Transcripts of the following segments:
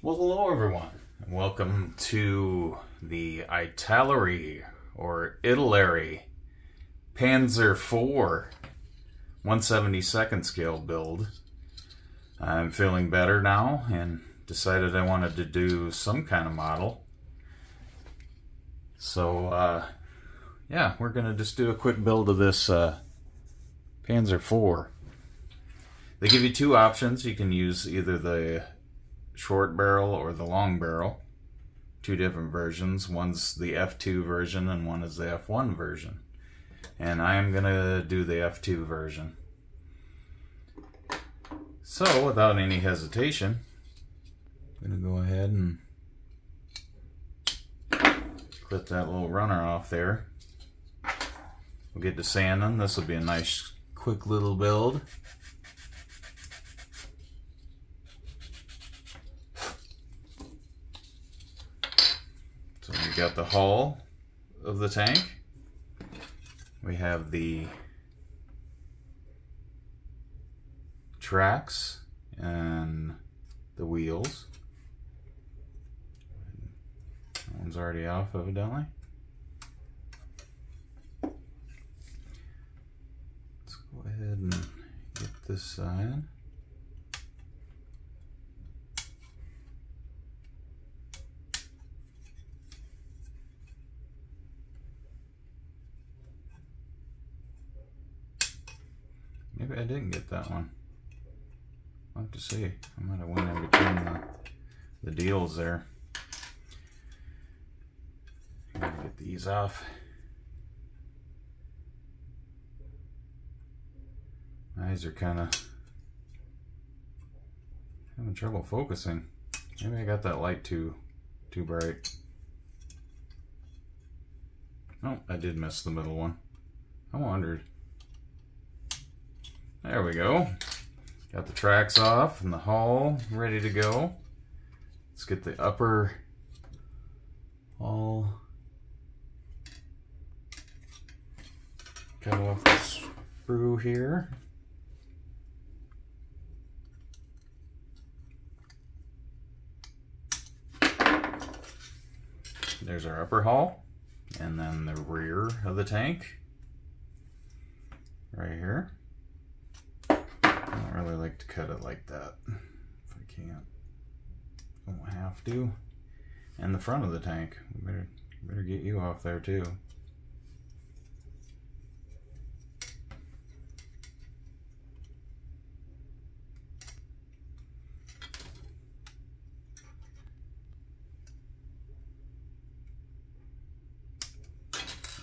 Well, hello everyone, and welcome to the Italeri, or Italeri, Panzer IV 172nd scale build. I'm feeling better now, and decided I wanted to do some kind of model. So, yeah, we're going to just do a quick build of this Panzer IV. They give you two options. You can use either the short barrel or the long barrel. Two different versions. One's the F2 version and one is the F1 version. And I am going to do the F2 version. So, without any hesitation, I'm going to go ahead and clip that little runner off there. We'll get to sanding. This will be a nice, quick little build. So we got the hull of the tank. We have the tracks and the wheels. That one's already off, evidently. Let's go ahead and get this side. Maybe I didn't get that one. I'll have to see. I might have went in between the deals there. Get these off. My eyes are kind of having trouble focusing. Maybe I got that light too bright. Oh, I did miss the middle one. I wondered. There we go. Got the tracks off and the hull ready to go. Let's get the upper hull. Cut off the screw here. There's our upper hull, and then the rear of the tank right here. I don't really like to cut it like that if I can't. I don't have to. And the front of the tank. We better get you off there too.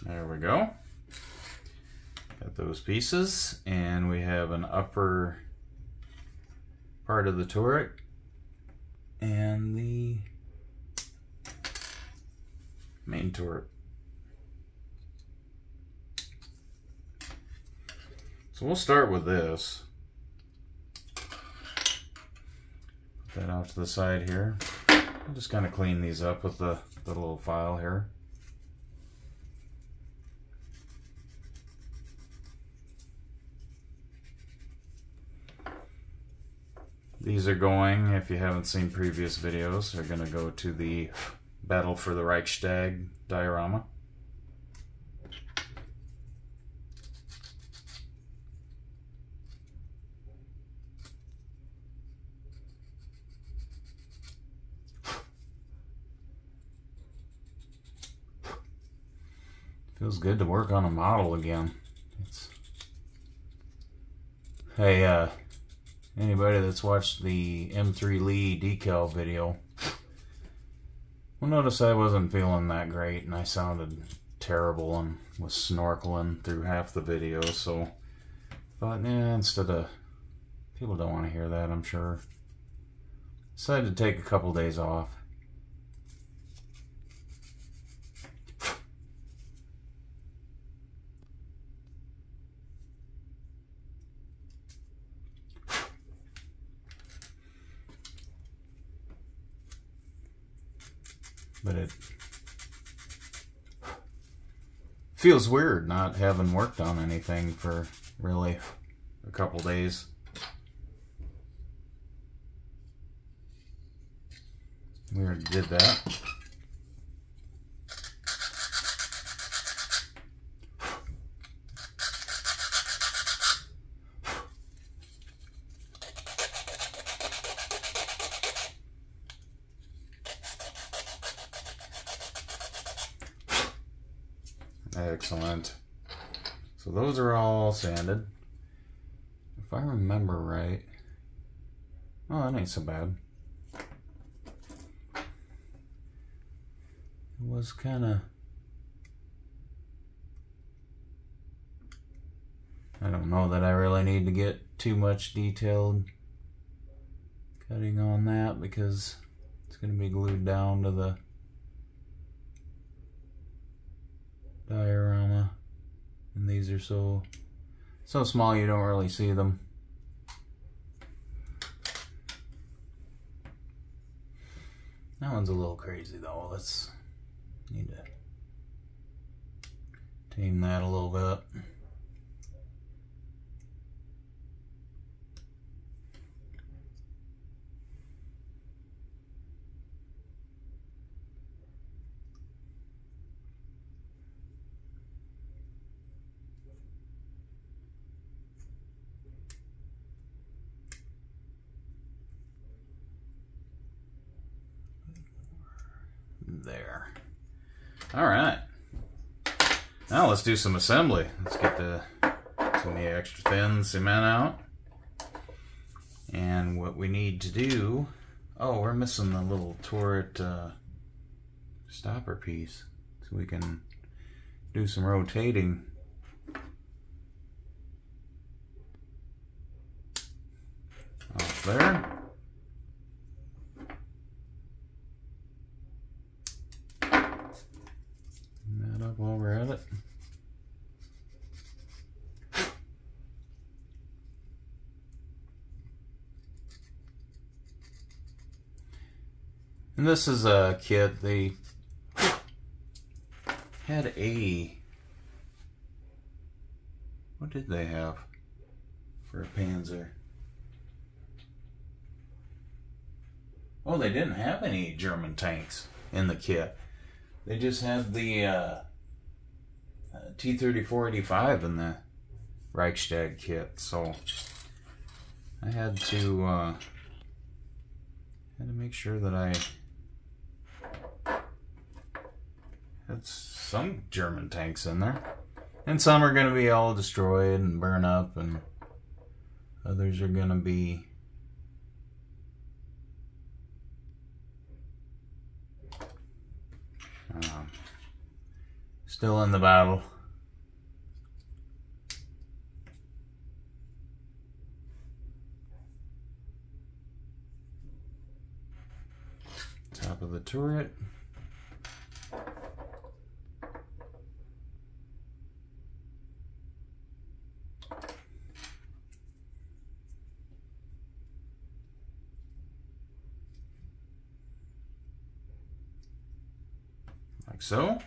There we go. Got those pieces, and we have an upper part of the turret and the main turret. So we'll start with this. Put that off to the side here. I'll just kind of clean these up with the little file here. These are going, if you haven't seen previous videos, they're going to go to the Battle for the Reichstag diorama. Feels good to work on a model again. Hey, anybody that's watched the M3 Lee decal video will notice I wasn't feeling that great and I sounded terrible and was snorkeling through half the video, so I thought, nah, instead of... people don't want to hear that, I'm sure. Decided to take a couple days off. But it feels weird not having worked on anything for really a couple days. We already did that. Excellent. So those are all sanded. If I remember right. Oh, that ain't so bad. It was kind of, I don't know that I really need to get too much detailed cutting on that because it's going to be glued down to the diorama, and these are so small you don't really see them. That one's a little crazy though. Let's need to tame that a little bit. There. All right. Now let's do some assembly. Let's get some of the extra thin cement out. And what we need to do, oh, we're missing the little turret stopper piece, so we can do some rotating. Off there. While we're at it. And this is a kit. They had a, what did they have for a Panzer? Oh, they didn't have any German tanks in the kit. They just had the T-34-85 in the Reichstag kit, so I had to make sure that I had some German tanks in there, and some are going to be all destroyed and burn up, and others are going to be still in the battle. Top of the turret. Like so.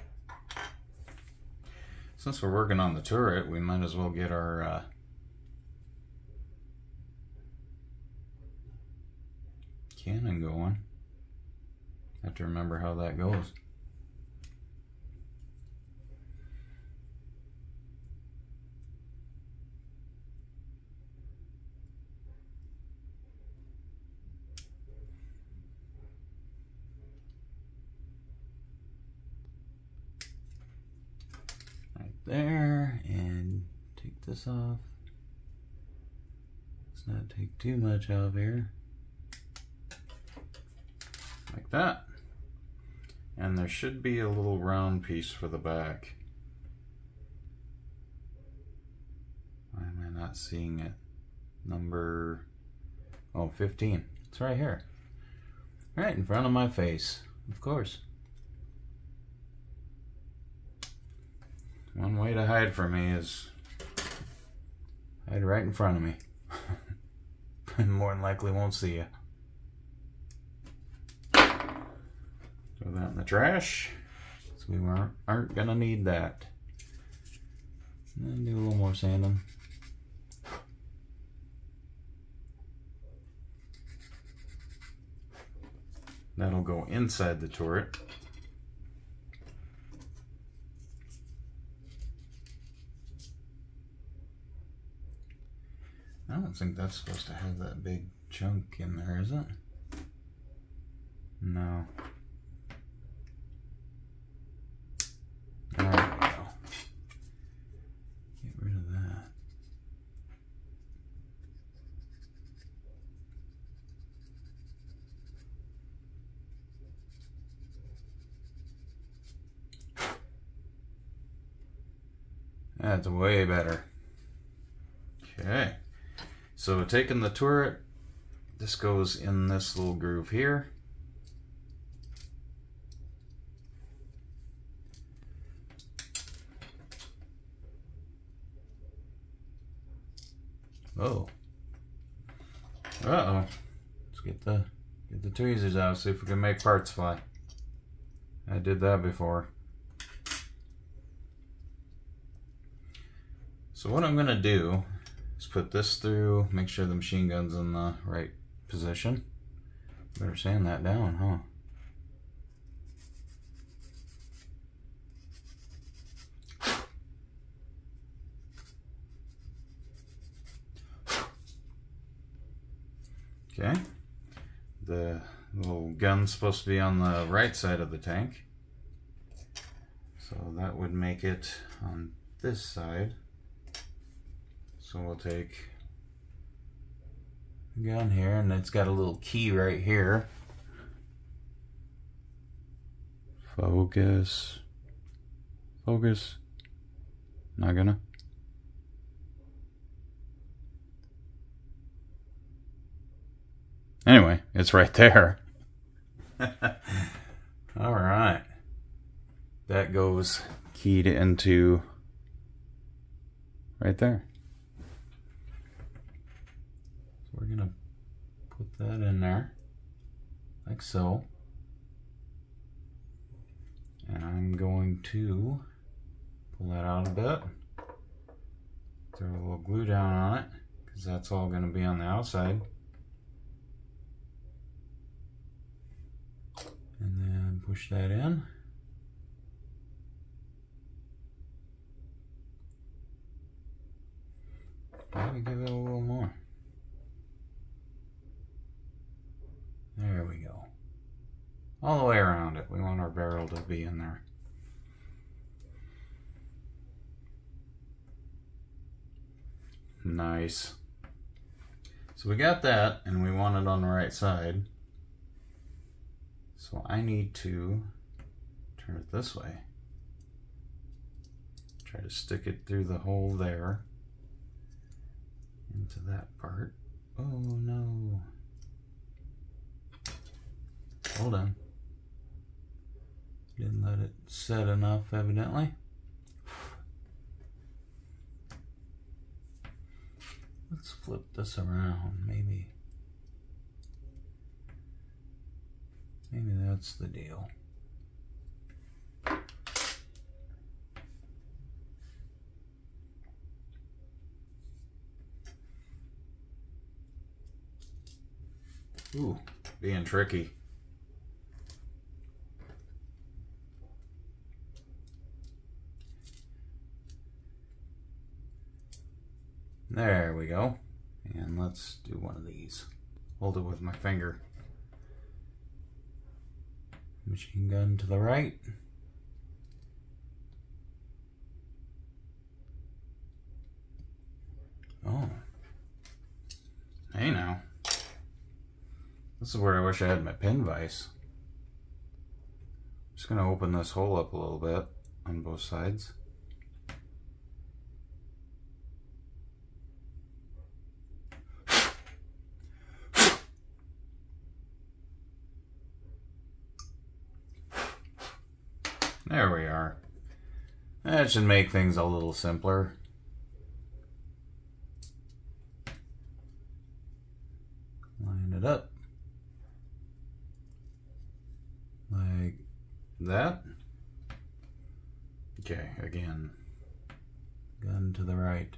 Since we're working on the turret, we might as well get our cannon going. I have to remember how that goes. There, and take this off. Let's not take too much off here. Like that. And there should be a little round piece for the back. Why am I not seeing it? Number, oh, 15. It's right here. Right in front of my face, of course. One way to hide from me is hide right in front of me. I more than likely won't see you. Throw that in the trash. So we aren't gonna need that. And then do a little more sanding. That'll go inside the turret. I don't think that's supposed to have that big chunk in there, is it? No. There we go. Get rid of that. That's way better. Okay. So taking the turret, this goes in this little groove here. Oh. Uh-oh. Let's get the tweezers out, see if we can make parts fly. I did that before. So what I'm gonna do, let's put this through, make sure the machine gun's in the right position. Better sand that down, huh? Okay, the little gun's supposed to be on the right side of the tank. So that would make it on this side. So we'll take the gun here, and it's got a little key right here. Focus. Focus. Not gonna. Anyway, it's right there. Alright. That goes keyed into right there. So we're gonna put that in there, like so. And I'm going to pull that out a bit. Throw a little glue down on it, because that's all gonna be on the outside. And then push that in. Maybe give it a little more. There we go. All the way around it. We want our barrel to be in there. Nice. So we got that, and we want it on the right side. So I need to turn it this way. Try to stick it through the hole there into that part. Oh no. Hold on. Didn't let it set enough, evidently. Let's flip this around, maybe. Maybe that's the deal. Ooh, being tricky. There we go. And let's do one of these. Hold it with my finger. Machine gun to the right. Oh. Hey now. This is where I wish I had my pin vise. I'm just going to open this hole up a little bit on both sides. There we are. That should make things a little simpler. Line it up. Like that. Okay, again. Gun to the right.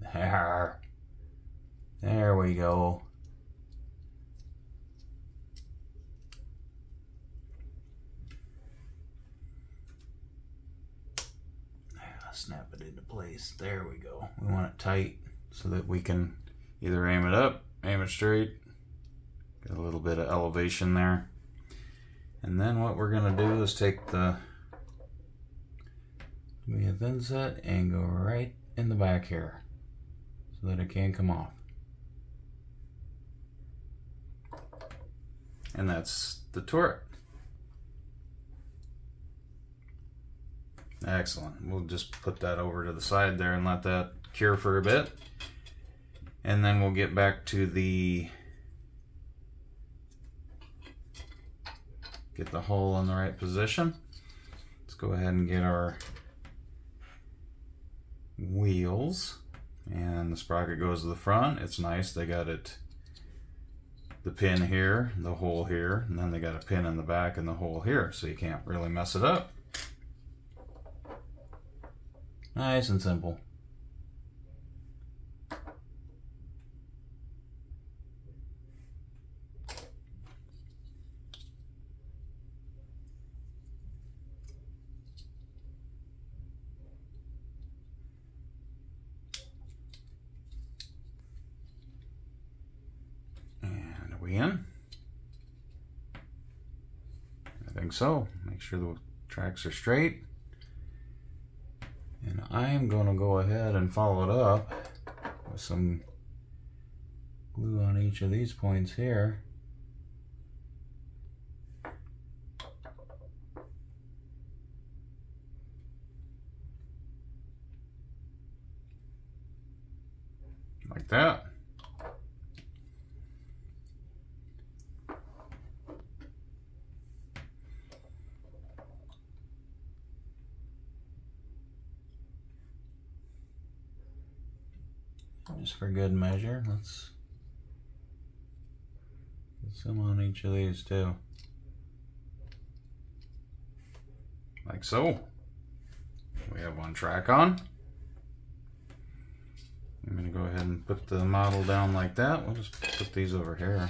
There. There we go. Snap it into place. There we go. We want it tight so that we can either aim it up, aim it straight. Got a little bit of elevation there. And then what we're going to do is take the... we have thin set and go right in the back here so that it can come off. And that's the turret. Excellent. We'll just put that over to the side there and let that cure for a bit. And then we'll get back to the... get the hull in the right position. Let's go ahead and get our wheels. And the sprocket goes to the front. It's nice. They got it, the pin here, the hole here, and then they got a pin in the back and the hole here, so you can't really mess it up. Nice and simple. And are we in? I think so. Make sure the tracks are straight. And I'm going to go ahead and follow it up with some glue on each of these points here. Like that. Just for good measure, let's get some on each of these too. Like so. We have one track on. I'm going to go ahead and put the model down like that. We'll just put these over here.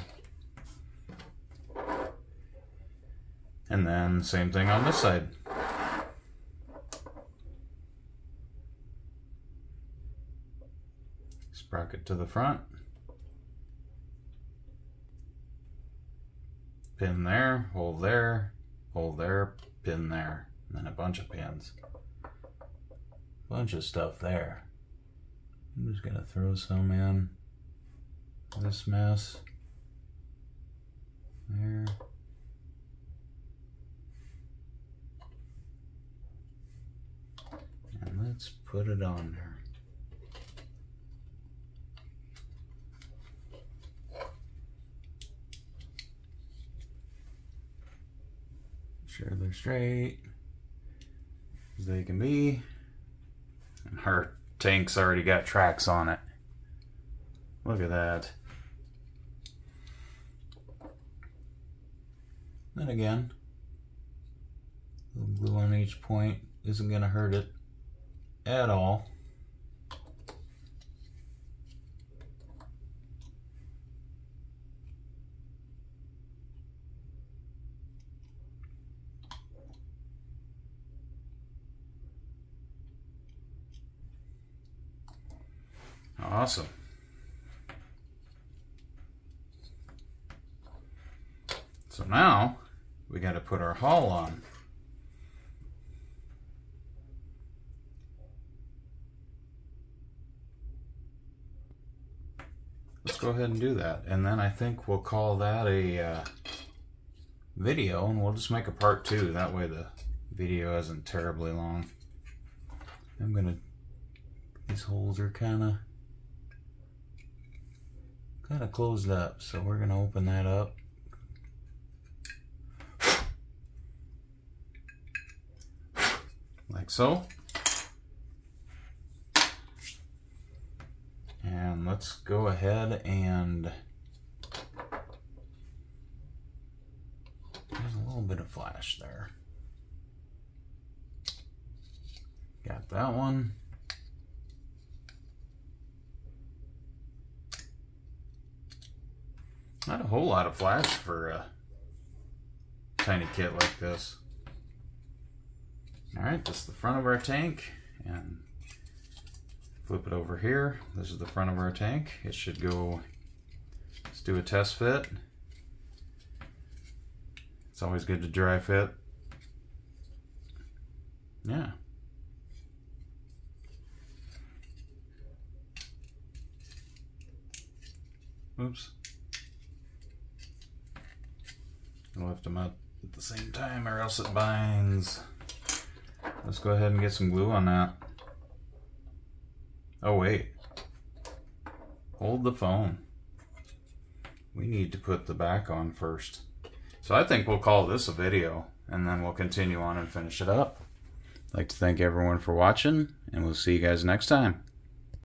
And then same thing on this side. Sprocket to the front, pin there, hole there, hole there, pin there, and then a bunch of pins. Bunch of stuff there. I'm just gonna throw some in this mess. There. And let's put it on there. Sure they're straight as they can be. And her tank's already got tracks on it. Look at that. Then again, a little glue on each point isn't gonna hurt it at all. Awesome. So now we got to put our hull on. Let's go ahead and do that, and then I think we'll call that a video, and we'll just make a part two. That way the video isn't terribly long. I'm gonna... these holes are kind of closed up, so we're going to open that up. Like so. And let's go ahead and... there's a little bit of flash there. Got that one. Not a whole lot of flash for a tiny kit like this. Alright, this is the front of our tank, and flip it over here. This is the front of our tank. It should go, let's do a test fit. It's always good to dry fit. Yeah. Oops. I lift them up at the same time or else it binds. Let's go ahead and get some glue on that. Oh wait, hold the phone. We need to put the back on first. So I think we'll call this a video and then we'll continue on and finish it up. I'd like to thank everyone for watching, and we'll see you guys next time.